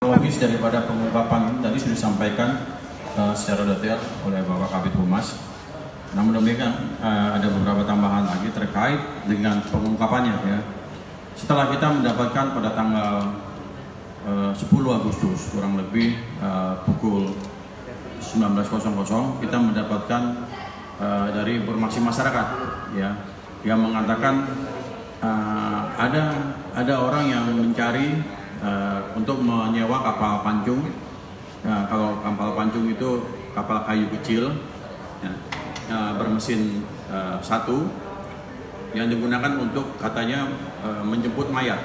Logis daripada pengungkapan tadi sudah disampaikan secara detail oleh Bapak Kabit Humas. Namun demikian ada beberapa tambahan lagi terkait dengan pengungkapannya ya. Setelah kita mendapatkan pada tanggal 10 Agustus kurang lebih pukul 19.00 kita mendapatkan dari informasi masyarakat ya yang mengatakan ada orang yang mencari untuk menyewa kapal pancung. Kalau kapal pancung itu kapal kayu kecil ya, bermesin satu yang digunakan untuk katanya menjemput mayat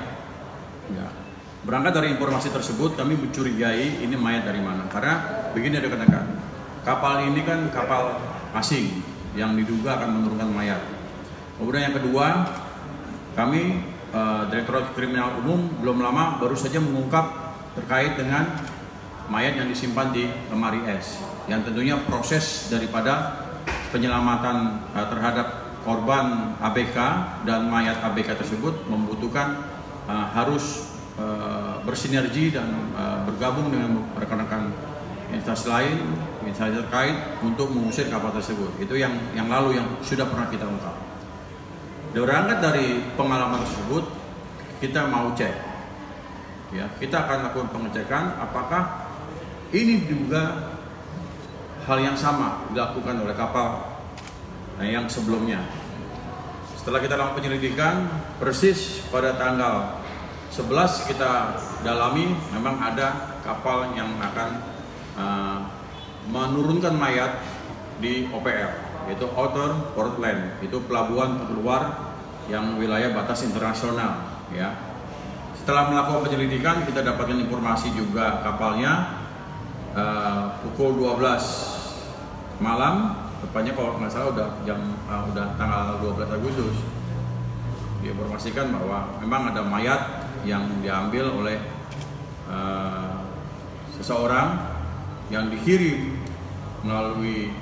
ya. Berangkat dari informasi tersebut kami mencurigai ini mayat dari mana, karena begini rekan-rekan, kapal ini kan kapal asing yang diduga akan menurunkan mayat. Kemudian yang kedua, kami Direktorat Kriminal Umum belum lama baru saja mengungkap terkait dengan mayat yang disimpan di lemari es, yang tentunya proses daripada penyelamatan terhadap korban ABK dan mayat ABK tersebut membutuhkan harus bersinergi dan bergabung dengan rekan-rekan instansi lain, instansi terkait untuk mengusir kapal tersebut. Itu yang lalu yang sudah pernah kita ungkap. Berangkat dari pengalaman tersebut, kita mau cek, ya, kita akan lakukan pengecekan apakah ini juga hal yang sama dilakukan oleh kapal yang sebelumnya. Setelah kita lakukan penyelidikan, persis pada tanggal 11 kita dalami memang ada kapal yang akan menurunkan mayat di OPR. Itu Outer Portland, itu pelabuhan terluar yang wilayah batas internasional ya. Setelah melakukan penyelidikan kita dapatkan informasi juga kapalnya pukul 12 malam, tepatnya kalau nggak salah udah jam udah tanggal 12 Agustus diinformasikan bahwa memang ada mayat yang diambil oleh seseorang yang dikirim melalui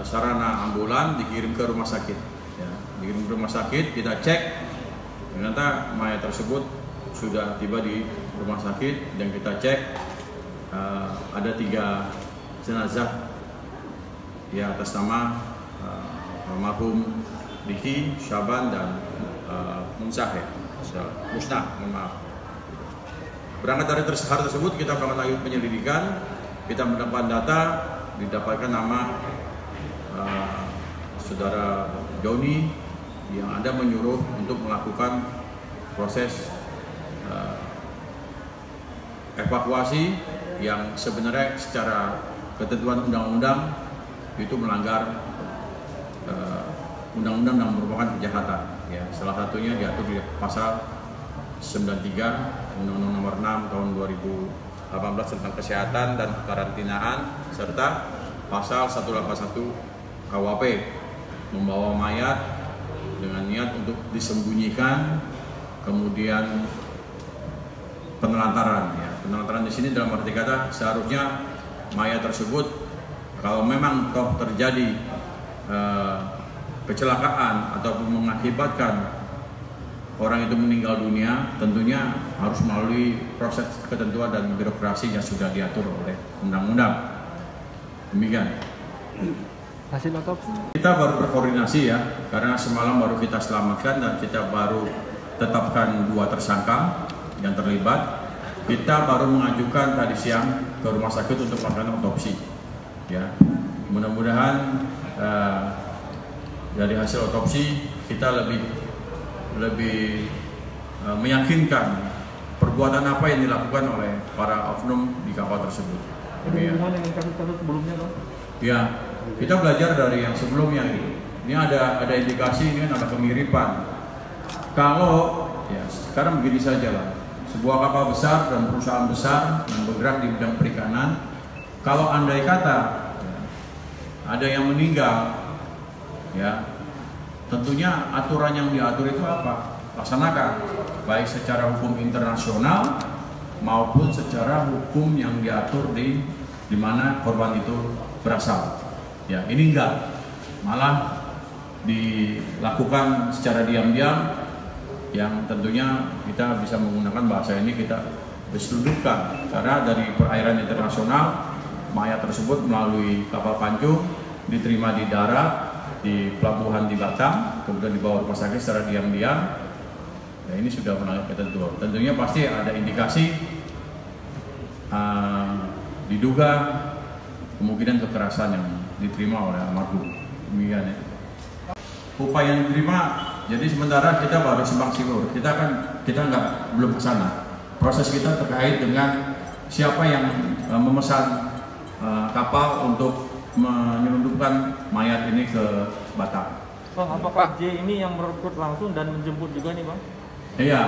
sarana ambulan, dikirim ke rumah sakit ya. Dikirim ke rumah sakit, kita cek ternyata mayat tersebut sudah tiba di rumah sakit dan kita cek ada 3 jenazah ya atas nama almarhum Dicky, Syaban dan Musnan. Berangkat dari hal tersebut kita melakukan lagi penyelidikan, kita mendapatkan data, didapatkan nama saudara Joni yang ada menyuruh untuk melakukan proses evakuasi yang sebenarnya secara ketentuan undang-undang itu melanggar undang-undang yang merupakan kejahatan ya, salah satunya diatur di pasal 93 Undang-Undang Nomor 6 tahun 2018 tentang kesehatan dan kekarantinaan, serta pasal 181 KUHP membawa mayat dengan niat untuk disembunyikan, kemudian penelantaran. Ya. Penelantaran di sini dalam arti kata seharusnya mayat tersebut kalau memang toh terjadi kecelakaan atau mengakibatkan orang itu meninggal dunia, tentunya harus melalui proses ketentuan dan birokrasi yang sudah diatur oleh undang-undang. Demikian. Hasil otopsi kita baru berkoordinasi ya, karena semalam baru kita selamatkan dan kita baru tetapkan 2 tersangka yang terlibat. Kita baru mengajukan tadi siang ke rumah sakit untuk melakukan otopsi ya. Mudah-mudahan dari hasil otopsi kita lebih meyakinkan perbuatan apa yang dilakukan oleh para oknum di kapal tersebut. Demikian dengan kasus-kasus sebelumnya dong. Ya, kita belajar dari yang sebelumnya ini. Ini ada indikasi, ini ada kemiripan. Kalau ya sekarang begini saja lah, sebuah kapal besar dan perusahaan besar yang bergerak di bidang perikanan, kalau andai kata ya, ada yang meninggal, ya tentunya aturan yang diatur itu apa? Laksanakan, baik secara hukum internasional maupun secara hukum yang diatur di mana korban itu berasal. Ya, ini enggak, malah dilakukan secara diam-diam yang tentunya kita bisa menggunakan bahasa ini, kita diselundupkan karena dari perairan internasional mayat tersebut melalui kapal pancung diterima di darat di pelabuhan di Batam, kemudian dibawa rumah sakit secara diam-diam. Nah, ini sudah menangkap ketentuan. Tentunya pasti ada indikasi diduga kemungkinan kekerasan yang diterima oleh almarhum. Demikian ya. Upaya yang diterima, jadi sementara kita baru simpang siur. Kita belum ke sana. Proses kita terkait dengan siapa yang memesan kapal untuk menyelundupkan mayat ini ke Batam. Bang, apakah J ini yang merekrut langsung dan menjemput juga nih, Bang? Iya,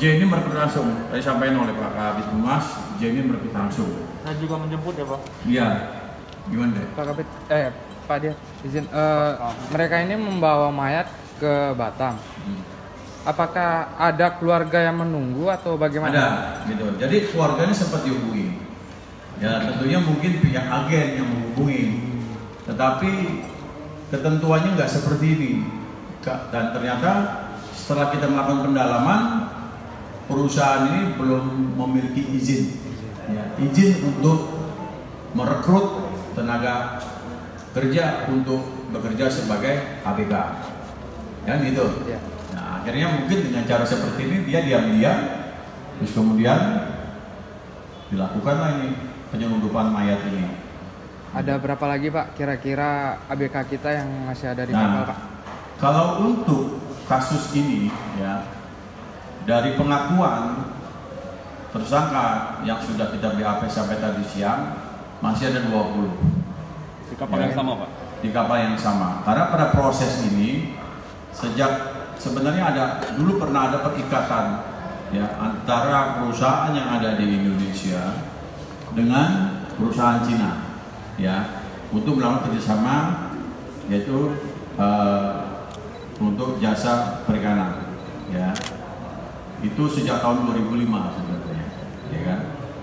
J ini merekrut langsung. Tadi sampaikan oleh Pak Kabit Humas, J ini merekrut langsung. Saya juga menjemput ya, Pak? Iya. Gimana deh? Pak Kabit, Pak Dir, izin. Mereka ini membawa mayat ke Batam. Apakah ada keluarga yang menunggu atau bagaimana? Ada, gitu. Jadi keluarganya sempat dihubungi. Ya, tentunya mungkin pihak agen yang menghubungi. Tetapi ketentuannya nggak seperti ini. Dan ternyata setelah kita melakukan pendalaman, perusahaan ini belum memiliki izin, ya, izin untuk merekrut tenaga kerja untuk bekerja sebagai ABK, kan gitu. Nah, akhirnya mungkin dengan cara seperti ini dia diam-diam, terus kemudian dilakukanlah ini penyelundupan mayat ini. Ada berapa lagi Pak kira-kira ABK kita yang masih ada di kapal Pak? Kalau untuk kasus ini ya, dari pengakuan tersangka yang sudah kita BAP sampai tadi siang masih ada 20 di kapal yang sama Pak? Di kapal yang sama, karena pada proses ini sejak sebenarnya ada dulu pernah ada perikatan ya antara perusahaan yang ada di Indonesia dengan perusahaan Cina ya untuk melakukan kerjasama yaitu untuk jasa perikanan, ya itu sejak tahun 2005 sebenarnya, ya kan?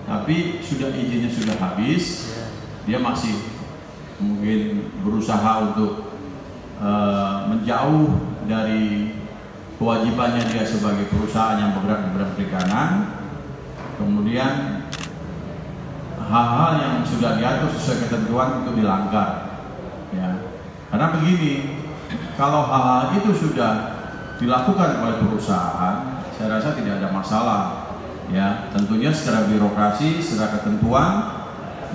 Tapi sudah izinnya sudah habis, dia masih mungkin berusaha untuk menjauh dari kewajibannya dia sebagai perusahaan yang bergerak di bidang perikanan. Kemudian hal-hal yang sudah diatur sesuai ketentuan itu dilanggar, ya karena begini. Kalau hal-hal itu sudah dilakukan oleh perusahaan, saya rasa tidak ada masalah. Ya, tentunya secara birokrasi, secara ketentuan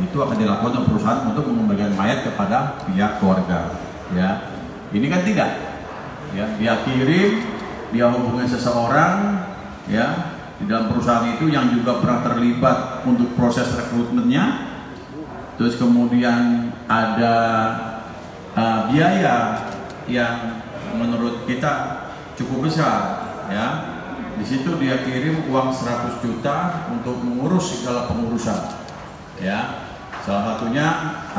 itu akan dilakukan oleh perusahaan untuk mengembalikan mayat kepada pihak keluarga. Ya, ini kan tidak. Ya, dia kirim, dia hubungi seseorang, ya di dalam perusahaan itu yang juga pernah terlibat untuk proses rekrutmennya. Terus kemudian ada biaya yang menurut kita cukup besar, ya. Di situ dia kirim uang 100 juta untuk mengurus segala pengurusan, ya. Salah satunya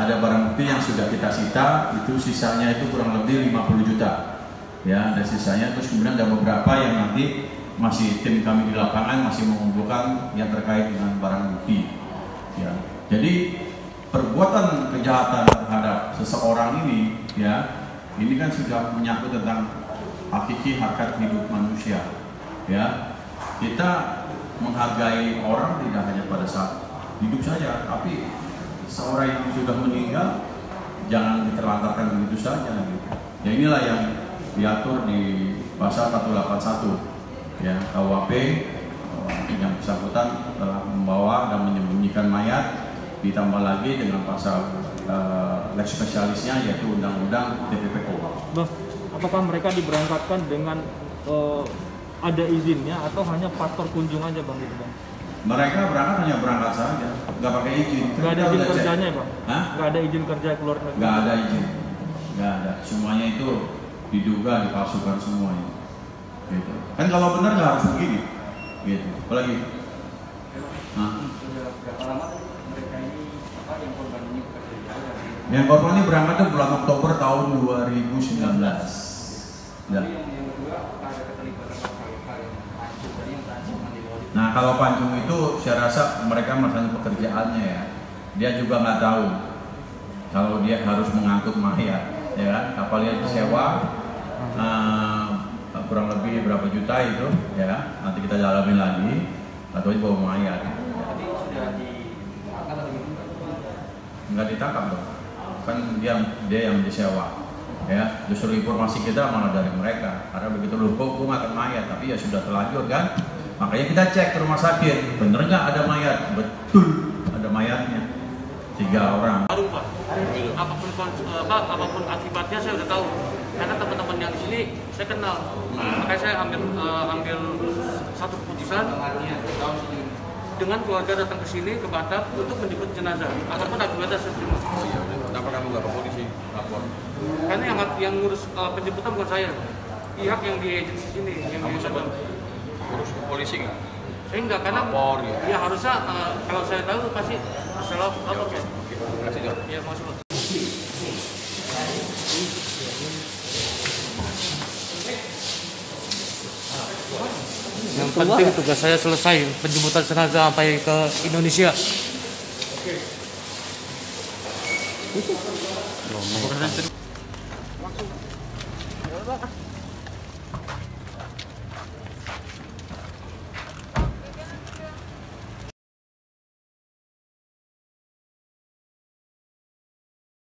ada barang bukti yang sudah kita sita, itu sisanya itu kurang lebih 50 juta, ya. Dan sisanya terus kemudian ada beberapa yang nanti masih tim kami di lapangan masih mengumpulkan yang terkait dengan barang bukti, ya. Jadi perbuatan kejahatan terhadap seseorang ini, ya. Ini kan sudah menyangkut tentang hakiki hakikat hidup manusia, ya. Kita menghargai orang tidak hanya pada saat hidup saja, tapi seorang yang sudah meninggal jangan diterlantarkan begitu saja. Gitu. Ya inilah yang diatur di pasal 181, ya KUHP yang bersangkutan telah membawa dan menyembunyikan mayat, ditambah lagi dengan pasal lex spesialisnya yaitu undang-undang TPPK. Bang, apakah mereka diberangkatkan dengan ada izinnya atau hanya faktor kunjungan aja Bang? Gitu, Bang? Mereka berangkat hanya berangkat saja, nggak pakai izin. Nggak ada izin kerjanya ya Bang? Hah? Nggak ada izin kerja keluar negeri? Nggak ada izin, nggak ada. Semuanya itu diduga dipalsukan semuanya. Gitu. Kan kalau benar nggak harus begini. Gitu. Apalagi? Hah? Yang korbannya berangkat itu bulan Oktober tahun 2019. Ya. Nah kalau pancung itu saya rasa mereka masih pekerjaannya ya. Dia juga nggak tahu kalau dia harus mengangkut mayat, ya kan? Kapalnya disewa kurang lebih berapa juta itu, ya. Nanti kita dalami lagi atau bawa mayat. nggak ditangkap dong, kan dia yang disewa, ya. Justru informasi kita malah dari mereka, karena begitu kok makan mayat, tapi ya sudah terlanjur kan. Makanya kita cek ke rumah sakit, bener nggak ada mayat? Betul, ada mayatnya. 3 orang. Baru Pak, apapun akibatnya saya udah tahu, karena teman-teman yang di sini saya kenal, makanya saya ambil satu keputusan dengan keluarga datang ke sini ke Batam untuk menjemput jenazah. Apapun akibatnya saya terima. Oh iya, kenapa kamu nggak ke polisi lapor? Karena yang ngurus penjemputan bukan saya, pihak yang di agensi sini yang mengurusan. Ngurus ke polisi nggak? Saya nggak, karena lapor, ya harusnya kalau saya tahu pasti masalah apa kan? Ya masalah. Yang penting tugas saya selesai, penjemputan jenazah sampai ke Indonesia. Oke. Langsung.